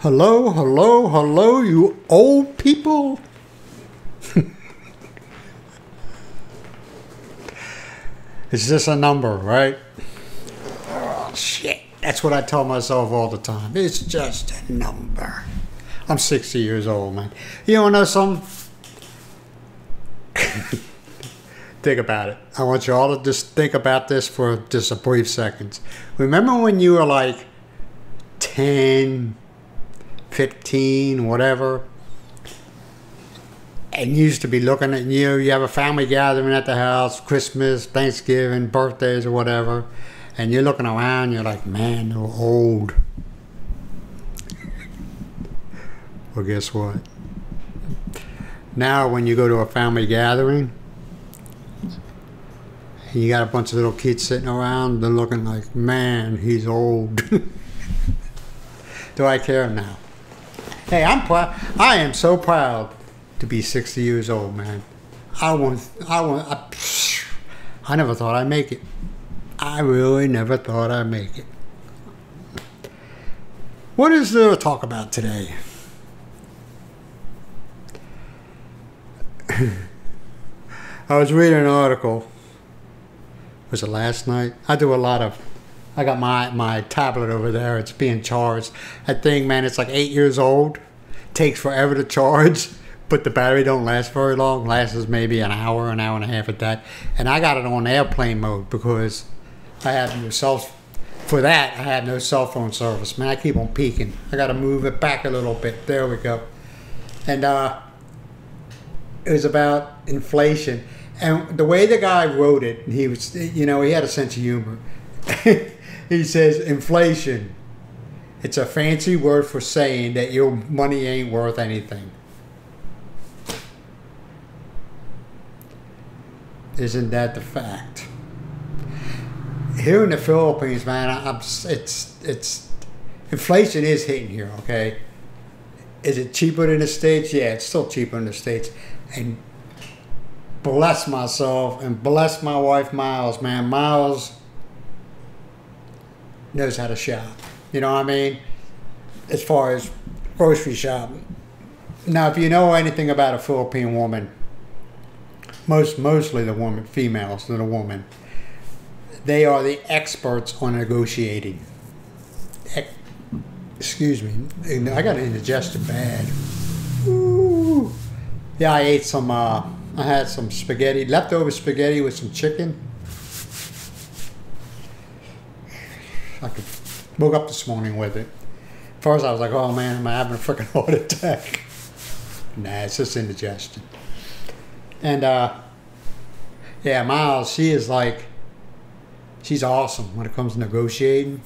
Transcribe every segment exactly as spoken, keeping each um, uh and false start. Hello, hello, hello, you old people. It's just a number, right? Oh, shit. That's what I tell myself all the time. It's just a number. I'm sixty years old, man. You wanna know something? Think about it. I want you all to just think about this for just a brief second. Remember when you were like ten, fifteen, whatever, and you used to be looking at you, you have a family gathering at the house, Christmas, Thanksgiving, birthdays or whatever, and you're looking around, you're like, man, they're old. Well, guess what? Now when you go to a family gathering, you got a bunch of little kids sitting around, they're looking like, man, he's old. Do I care now? Hey, I'm proud. I am so proud to be sixty years old, man. I won't, I won't, I, I never thought I'd make it. I really never thought I'd make it. What is there to talk about today? I was reading an article. Was it last night? I do a lot of, I got my, my tablet over there. It's being charged. That thing, man, it's like eight years old. Takes forever to charge, but the battery don't last very long. Lasts maybe an hour, an hour and a half at that. And I got it on airplane mode because I have no cell, for that, I have no cell phone service. Man, I keep on peeking. I got to move it back a little bit. There we go. And uh, it was about inflation. And the way the guy wrote it, he was, you know, he had a sense of humor. He says, inflation. It's a fancy word for saying that your money ain't worth anything. Isn't that the fact? Here in the Philippines, man, I'm, it's, it's, inflation is hitting here, okay? Is it cheaper than the States? Yeah, it's still cheaper than the States. And bless myself and bless my wife, Miles, man. Miles knows how to shop. You know what I mean? As far as grocery shopping. Now, if you know anything about a Philippine woman, most mostly the woman, females, than a woman, they are the experts on negotiating. Ex Excuse me, I got indigested bad. Ooh. Yeah, I ate some. Uh, I had some spaghetti, leftover spaghetti with some chicken. I could, woke up this morning with it. First I was like, oh man, am I having a freaking heart attack? Nah, it's just indigestion. And uh, yeah, Miles, she is like, she's awesome when it comes to negotiating.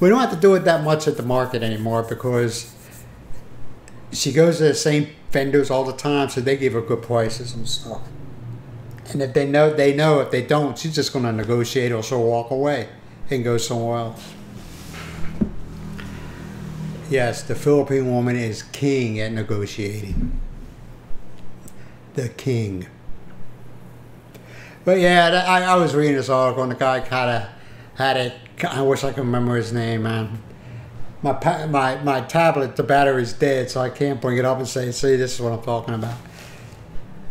We don't have to do it that much at the market anymore because she goes to the same vendors all the time, so they give her good prices and stuff. And if they know, they know. If they don't, she's just gonna negotiate or she'll walk away and go somewhere else. Yes, the Philippine woman is king at negotiating. The king. But yeah, I, I was reading this article and the guy kinda had it, I wish I could remember his name, man. My, pa my, my tablet, the battery's dead, so I can't bring it up and say, see, this is what I'm talking about.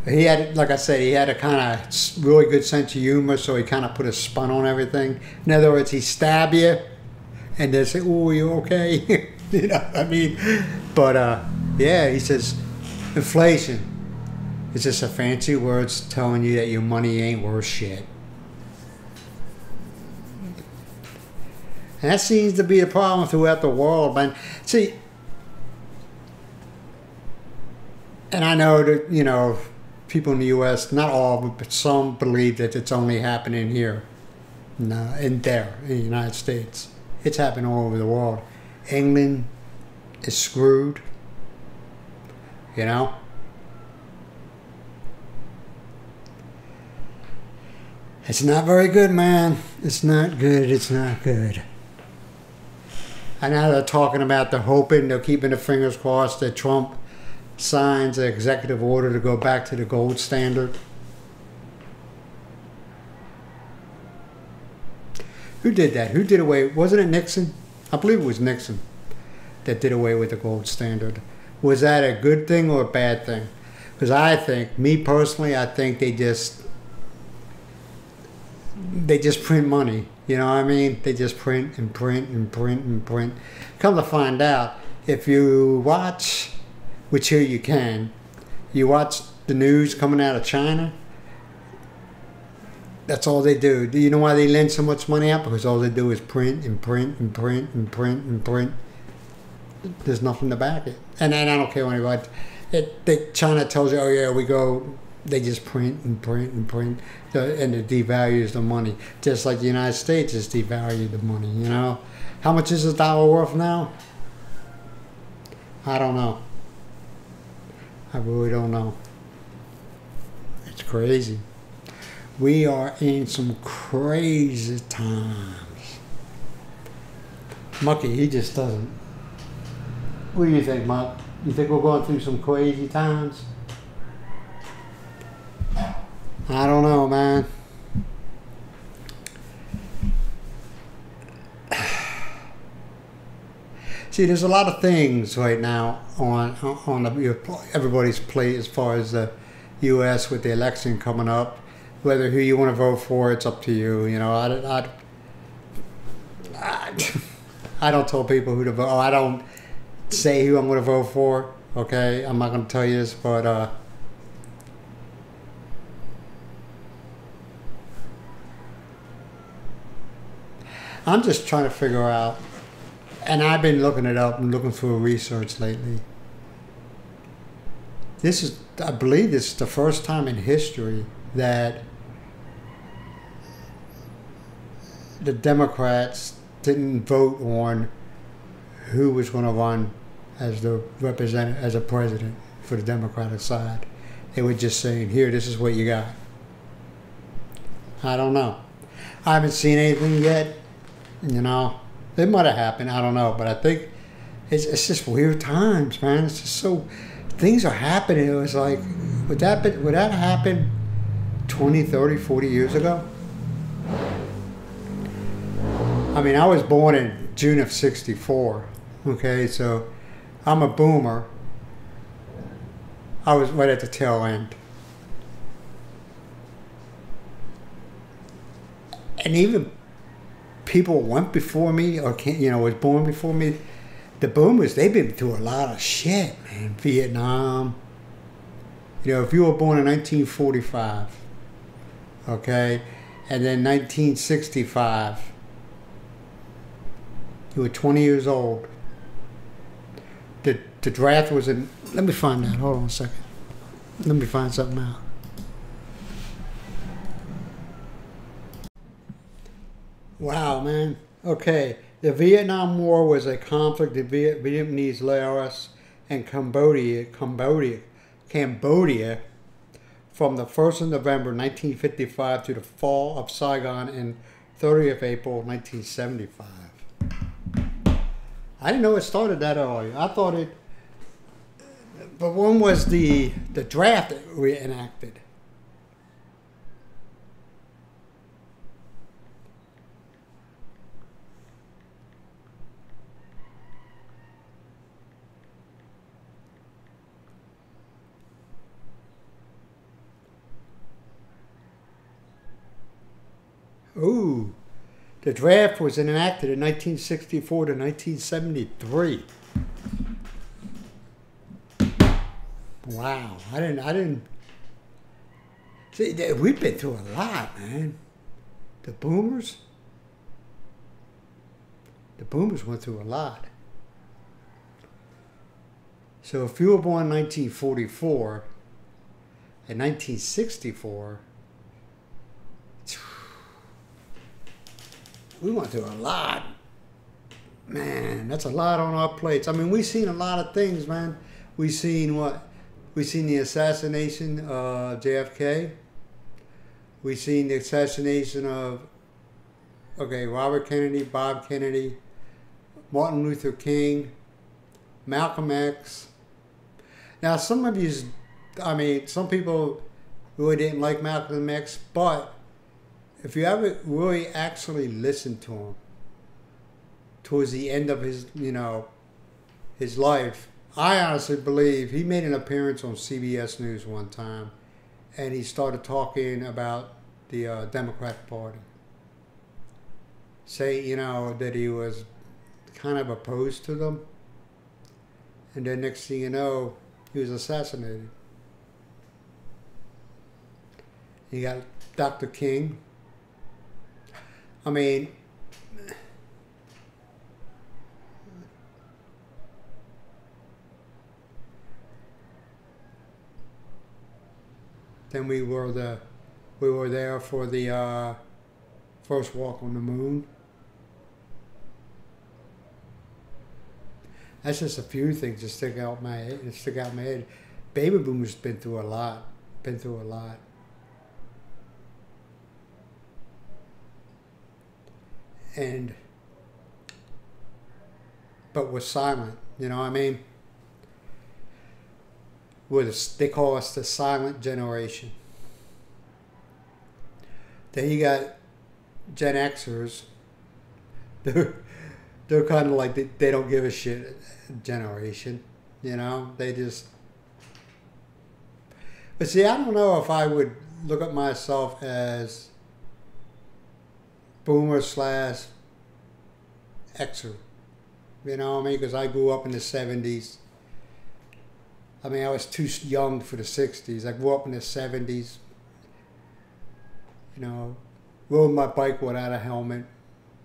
He had, like I said, he had a kind of really good sense of humor, so he kind of put a spin on everything. In other words, he stab you, and they say, "Oh, you okay?" You know what I mean? But uh, yeah, he says, inflation is just a fancy word telling you that your money ain't worth shit. And that seems to be a problem throughout the world, man. See, and I know that, you know, people in the U S, not all, but some believe that it's only happening here, no, and there, in the United States. It's happening all over the world. England is screwed, you know? It's not very good, man. It's not good, it's not good. And now they're talking about the hoping, they're keeping their fingers crossed that Trump signs an executive order to go back to the gold standard. Who did that? Who did away? Wasn't it Nixon? I believe it was Nixon. that did away with the gold standard. Was that a good thing or a bad thing? Because I think, me personally, I think they just, they just print money. You know what I mean? They just print and print and print and print. Come to find out, if you watch, which here you can, you watch the news coming out of China, that's all they do. Do you know why they lend so much money out? Because all they do is print and print and print and print and print. There's nothing to back it. And, and I don't care what anybody, it, they, China tells you, oh yeah, we go, they just print and print and print, the, and it devalues the money. Just like the United States has devalued the money, you know? How much is a dollar worth now? I don't know. I really don't know. It's crazy. We are in some crazy times. Mucky, he just doesn't. What do you think, Muck? You think we're going through some crazy times? I don't know, man. See, there's a lot of things right now on on the, everybody's plate as far as the U S with the election coming up. Whether who you want to vote for, it's up to you. You know, I, I, I, I don't tell people who to vote. I don't say who I'm going to vote for. Okay, I'm not going to tell you this, but uh, I'm just trying to figure out. And I've been looking it up and looking for research lately. This is, I believe this is the first time in history that the Democrats didn't vote on who was going to run as the representative, as a president for the Democratic side. They were just saying, here, this is what you got. I don't know. I haven't seen anything yet, you know. It might have happened, I don't know, but I think it's, it's just weird times, man. It's just so, things are happening. It was like, would that be, would that happen twenty, thirty, forty years ago? I mean, I was born in June of sixty-four, okay, so I'm a boomer. I was right at the tail end. And even people went before me, or can, you know, was born before me. The boomers, they've been through a lot of shit, man. Vietnam. You know, if you were born in nineteen forty-five, okay, and then nineteen sixty-five, you were twenty years old. The the draft was in. Let me find that. Hold on a second. Let me find something out. Wow, man. Okay. The Vietnam War was a conflict in Viet Vietnamese, Laos, and Cambodia, Cambodia, Cambodia from the first of November nineteen fifty-five to the fall of Saigon in thirtieth of April nineteen seventy-five. I didn't know it started that early. I thought it, but when was the, the draft reenacted? Ooh, the draft was enacted in nineteen sixty-four to nineteen seventy-three. Wow, I didn't, I didn't, see, we've been through a lot, man. The boomers, the boomers went through a lot. So if you were born in nineteen forty-four and nineteen sixty-four, we went through a lot. Man, that's a lot on our plates. I mean, we've seen a lot of things, man. We've seen what? We've seen the assassination of J F K. We've seen the assassination of, okay, Robert Kennedy, Bob Kennedy, Martin Luther King, Malcolm X. Now, some of you, I mean, some people really didn't like Malcolm X, but if you ever really actually listen to him towards the end of his, you know, his life. I honestly believe he made an appearance on C B S News one time, and he started talking about the uh, Democratic Party. Say, you know, that he was kind of opposed to them. And then next thing you know, he was assassinated. You got Doctor King. I mean, then we were the, we were there for the uh, first walk on the moon. That's just a few things that stick out my head. That stick out my head. Baby Boomer's been through a lot. Been through a lot. And but was silent. You know what I mean? We're the, they call us the silent generation. Then you got Gen Xers. They're they're kind of like they, they don't give a shit generation, you know. They just. But see, I don't know if I would look at myself as boomer slash Xer. You know what I mean? Because I grew up in the seventies. I mean, I was too young for the sixties. I grew up in the seventies. You know, rode my bike without a helmet.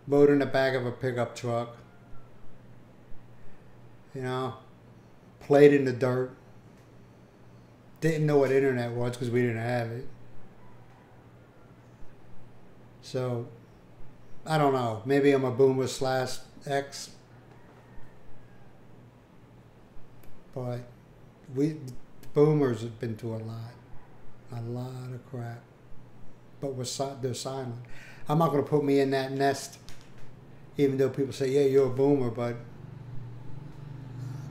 Rode in the back of a pickup truck. You know, played in the dirt. Didn't know what internet was because we didn't have it. So, I don't know. Maybe I'm a boomer slash X. But we boomers have been through a lot, a lot of crap, but we're si they're silent. I'm not going to put me in that nest, even though people say, yeah, you're a boomer, but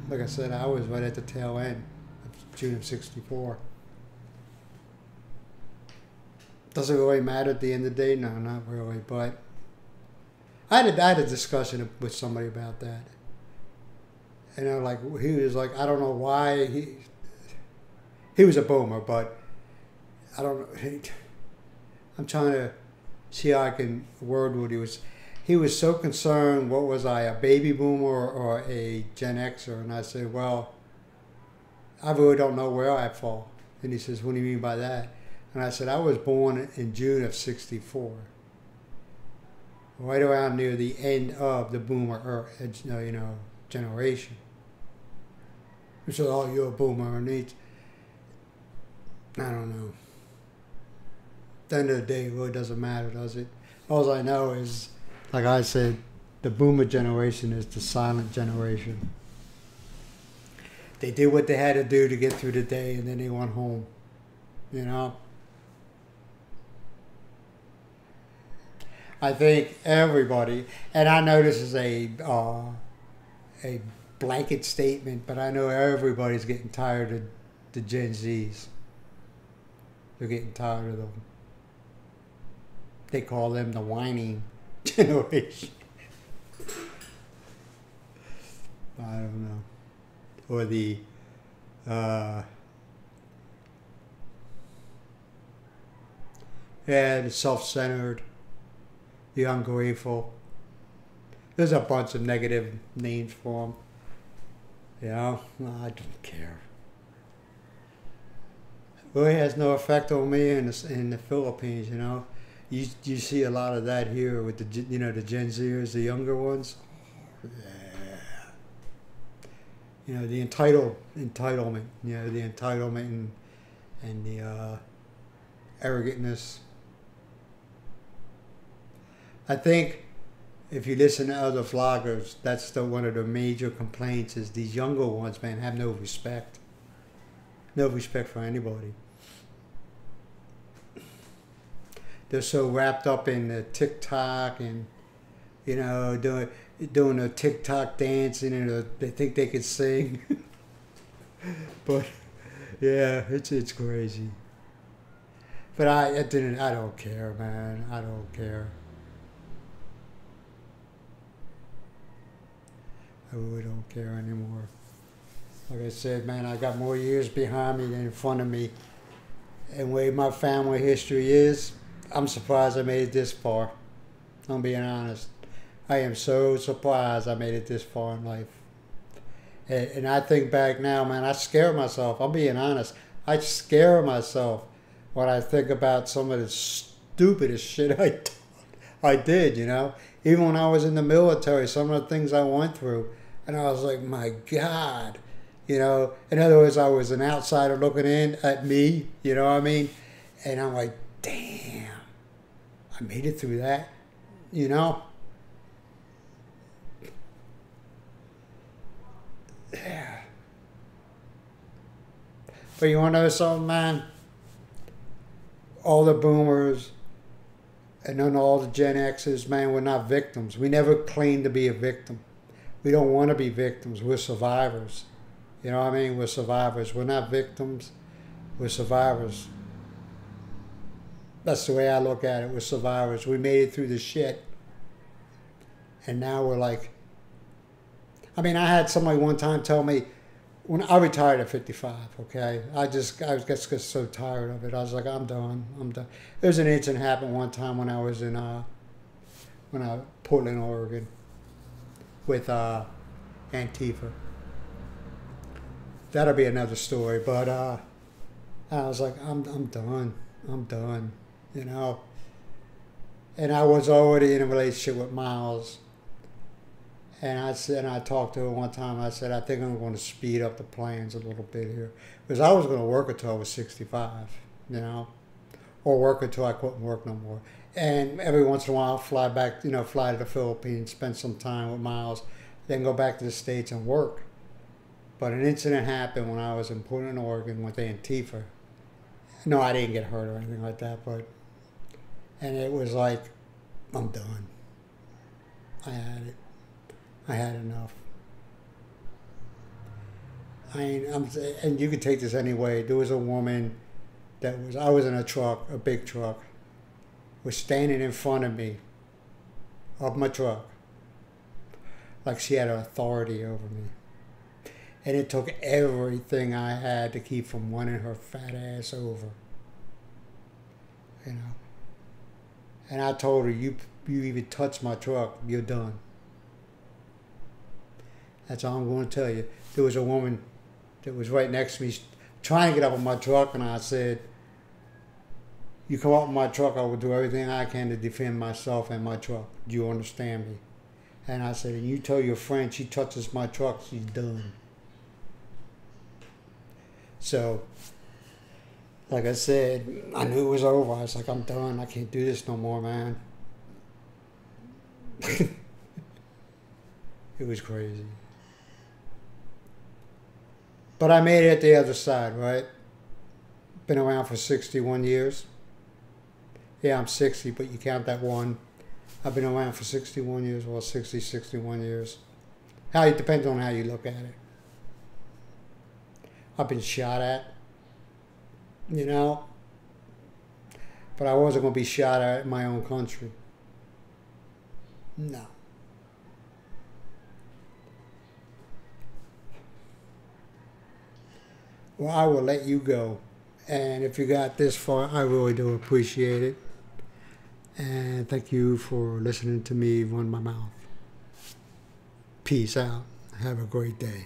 like I said, I was right at the tail end of June of sixty-four. Doesn't really matter at the end of the day? No, not really, but I had a, I had a discussion with somebody about that. And I like he was like, I don't know why he he was a boomer, but I don't know. He, I'm trying to see how I can word what he was. He was so concerned. What was I, a baby boomer or a Gen Xer? And I said, well, I really don't know where I fall. And he says, what do you mean by that? And I said, I was born in June of sixty-four, right around near the end of the boomer, you know, generation. He said, oh, you're a boomer. And he, I don't know. At the end of the day, it really doesn't matter, does it? All I know is, like I said, the boomer generation is the silent generation. They did what they had to do to get through the day, and then they went home, you know? I think everybody, and I know this is a, uh, a blanket statement, but I know everybody's getting tired of the Gen Zs. They're getting tired of them. They call them the whining generation. I don't know. Or the, uh, yeah, the self-centered, the ungrateful. There's a bunch of negative names for them. You know, I don't care. It really has no effect on me in the, in the Philippines. You know, you you see a lot of that here with the you know the Gen Zers, the younger ones. Yeah. You know the entitled entitlement. You know the entitlement and and the uh, arrogantness. I think. If you listen to other vloggers, that's the, one of the major complaints is these younger ones, man, have no respect. No respect for anybody. They're so wrapped up in the TikTok and, you know, doing, doing the TikTok dancing and the, they think they can sing. But, yeah, it's, it's crazy. But I, I, didn't, I don't care, man. I don't care. I really don't care anymore. Like I said, man, I got more years behind me than in front of me. And the way my family history is, I'm surprised I made it this far. I'm being honest. I am so surprised I made it this far in life. And, and I think back now, man, I scare myself. I'm being honest. I scare myself when I think about some of the stupidest shit I, I did, you know? Even when I was in the military, some of the things I went through. And I was like, my God. You know, in other words, I was an outsider looking in at me, you know what I mean? And I'm like, damn, I made it through that, you know? Yeah. But you want to know something, man? All the boomers and then all the Gen Xers, man, we're not victims. We never claim to be a victim. We don't want to be victims. We're survivors. You know what I mean? We're survivors. We're not victims. We're survivors. That's the way I look at it. We're survivors. We made it through the shit. And now we're like... I mean, I had somebody one time tell me... when I retired at fifty-five, okay? I just I just got so tired of it. I was like, I'm done. I'm done. There was an incident happened one time when I was in... Uh, when I... Portland, Oregon. With uh, Antifa. That'll be another story, but uh, I was like, I'm, I'm done. I'm done, you know. And I was already in a relationship with Miles. And I said, and I talked to her one time. I said, I think I'm going to speed up the plans a little bit here. Because I was going to work until I was sixty-five, you know. Or work until I couldn't work no more. And every once in a while, I'll fly back, you know, fly to the Philippines, spend some time with Miles, then go back to the States and work. But an incident happened when I was in Portland, Oregon with Antifa. No, I didn't get hurt or anything like that, but... and it was like, I'm done. I had it. I had enough. I mean, I'm, and you could take this any way. There was a woman that was... I was in a truck, a big truck, was standing in front of me, of my truck, like she had authority over me. And it took everything I had to keep from running her fat ass over. You know. And I told her, you you even touch my truck, you're done. That's all I'm going to tell you. There was a woman that was right next to me trying to get up on my truck, and I said, you come up on my truck, I will do everything I can to defend myself and my truck. Do you understand me? And I said, and you tell your friend she touches my truck, she's done. So, like I said, I knew it was over. I was like, I'm done. I can't do this no more, man. It was crazy. But I made it the other side, right? Been around for sixty-one years. Yeah, I'm sixty, but you count that one. I've been around for sixty-one years, well, sixty, sixty-one years. How it depends on how you look at it. I've been shot at, you know, but I wasn't going to be shot at in my own country. No. Well, I will let you go, and if you got this far, I really do appreciate it, and thank you for listening to me run my mouth. Peace out. Have a great day.